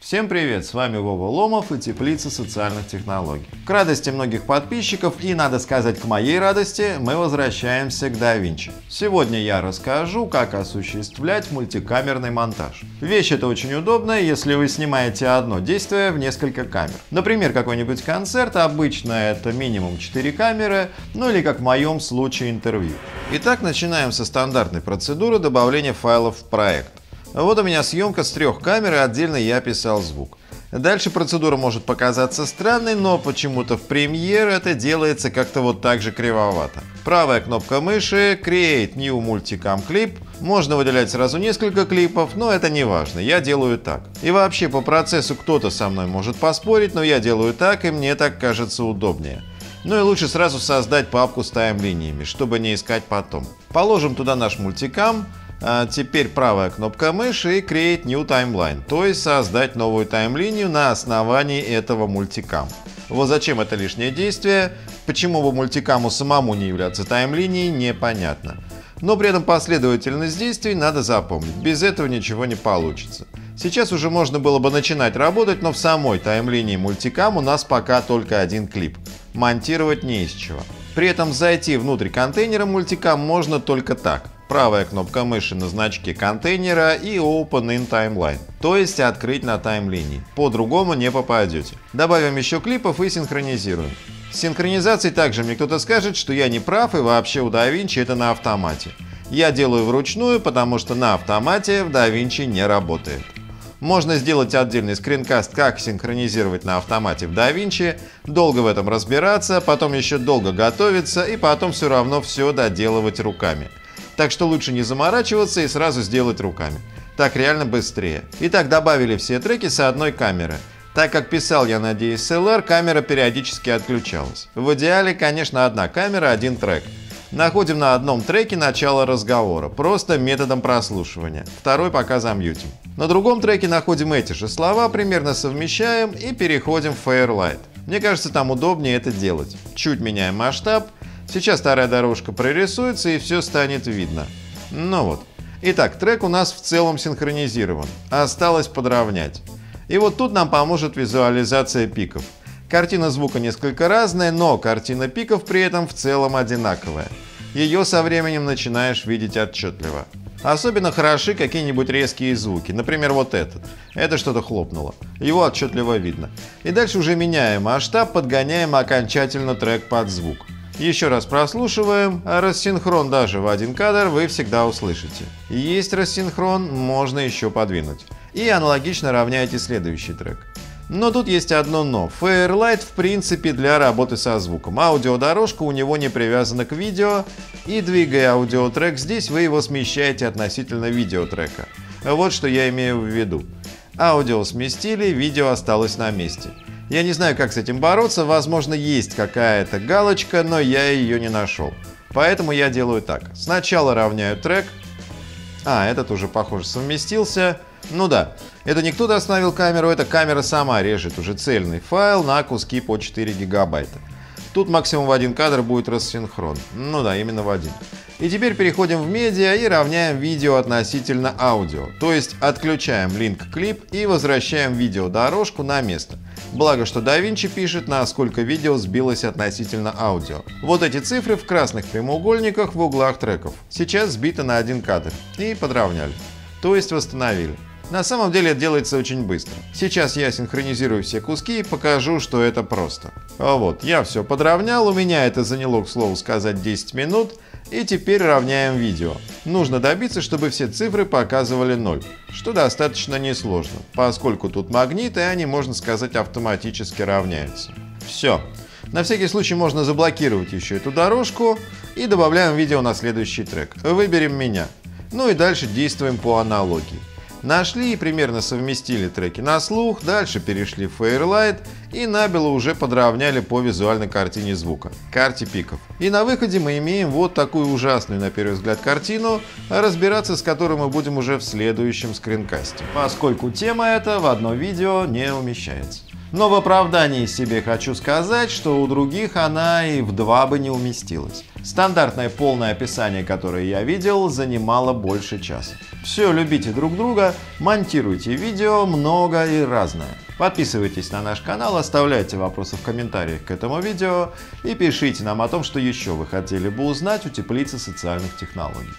Всем привет, с вами Вова Ломов и Теплица социальных технологий. К радости многих подписчиков и, надо сказать, к моей радости, мы возвращаемся к DaVinci. Сегодня я расскажу, как осуществлять мультикамерный монтаж. Вещь эта очень удобная, если вы снимаете одно действие в несколько камер. Например, какой-нибудь концерт, обычно это минимум 4 камеры, ну или, как в моем случае, интервью. Итак, начинаем со стандартной процедуры добавления файлов в проект. Вот у меня съемка с 3 камер, и отдельно я писал звук. Дальше процедура может показаться странной, но почему-то в Premiere это делается как-то вот так же кривовато. Правая кнопка мыши, Create New Multicam Clip. Можно выделять сразу несколько клипов, но это не важно, я делаю так. И вообще по процессу кто-то со мной может поспорить, но я делаю так, и мне так кажется удобнее. Ну и лучше сразу создать папку с таймлиниями, чтобы не искать потом. Положим туда наш мультикам. Теперь правая кнопка мыши и Create New Timeline, то есть создать новую таймлинию на основании этого мультикам. Вот зачем это лишнее действие, почему бы мультикаму самому не являться таймлинией, непонятно. Но при этом последовательность действий надо запомнить, без этого ничего не получится. Сейчас уже можно было бы начинать работать, но в самой таймлинии мультикам у нас пока только один клип. Монтировать не из чего. При этом зайти внутрь контейнера мультикам можно только так. Правая кнопка мыши на значке контейнера и Open in Timeline, то есть открыть на таймлинии. По-другому не попадете. Добавим еще клипов и синхронизируем. С синхронизацией также мне кто-то скажет, что я не прав и вообще у DaVinci это на автомате. Я делаю вручную, потому что на автомате в DaVinci не работает. Можно сделать отдельный скринкаст, как синхронизировать на автомате в DaVinci, долго в этом разбираться, потом еще долго готовиться и потом все равно все доделывать руками. Так что лучше не заморачиваться и сразу сделать руками. Так реально быстрее. Итак, добавили все треки с одной камеры. Так как писал я на DSLR, камера периодически отключалась. В идеале, конечно, одна камера, один трек. Находим на одном треке начало разговора, просто методом прослушивания. Второй пока замьютим. На другом треке находим эти же слова, примерно совмещаем и переходим в Fairlight. Мне кажется, там удобнее это делать. Чуть меняем масштаб. Сейчас вторая дорожка прорисуется и все станет видно. Ну вот. Итак, трек у нас в целом синхронизирован. Осталось подровнять. И вот тут нам поможет визуализация пиков. Картина звука несколько разная, но картина пиков при этом в целом одинаковая. Ее со временем начинаешь видеть отчетливо. Особенно хороши какие-нибудь резкие звуки, например вот этот. Это что-то хлопнуло. Его отчетливо видно. И дальше уже меняем масштаб, подгоняем окончательно трек под звук. Еще раз прослушиваем, а рассинхрон даже в один кадр вы всегда услышите. Есть рассинхрон, можно еще подвинуть. И аналогично равняете следующий трек. Но тут есть одно но. Fairlight в принципе для работы со звуком. Аудиодорожка у него не привязана к видео, и двигая аудиотрек здесь, вы его смещаете относительно видеотрека. Вот что я имею в виду. Аудио сместили, видео осталось на месте. Я не знаю, как с этим бороться, возможно, есть какая-то галочка, но я ее не нашел. Поэтому я делаю так. Сначала равняю трек. Этот уже, похоже, совместился. Ну да, это не кто-то остановил камеру, это камера сама режет уже цельный файл на куски по 4 гигабайта. Тут максимум в один кадр будет рассинхрон. Ну да, именно в один. И теперь переходим в медиа и равняем видео относительно аудио. То есть отключаем линк-клип и возвращаем видеодорожку на место. Благо, что DaVinci пишет, насколько видео сбилось относительно аудио. Вот эти цифры в красных прямоугольниках в углах треков. Сейчас сбито на один кадр. И подровняли. То есть восстановили. На самом деле это делается очень быстро. Сейчас я синхронизирую все куски и покажу, что это просто. Вот, я все подровнял, у меня это заняло, к слову сказать, 10 минут. И теперь равняем видео. Нужно добиться, чтобы все цифры показывали 0, что достаточно несложно, поскольку тут магниты, и они, можно сказать, автоматически равняются. Все. На всякий случай можно заблокировать еще эту дорожку и добавляем видео на следующий трек. Выберем меня. Ну и дальше действуем по аналогии. Нашли и примерно совместили треки на слух, дальше перешли в Fairlight и набело уже подровняли по визуальной картине звука, карте пиков. И на выходе мы имеем вот такую ужасную на первый взгляд картину, разбираться с которой мы будем уже в следующем скринкасте, поскольку тема эта в одно видео не умещается. Но в оправдании себе хочу сказать, что у других она и в два бы не уместилась. Стандартное полное описание, которое я видел, занимало больше часа. Все, любите друг друга, монтируйте видео много и разное. Подписывайтесь на наш канал, оставляйте вопросы в комментариях к этому видео и пишите нам о том, что еще вы хотели бы узнать у Теплицы социальных технологий.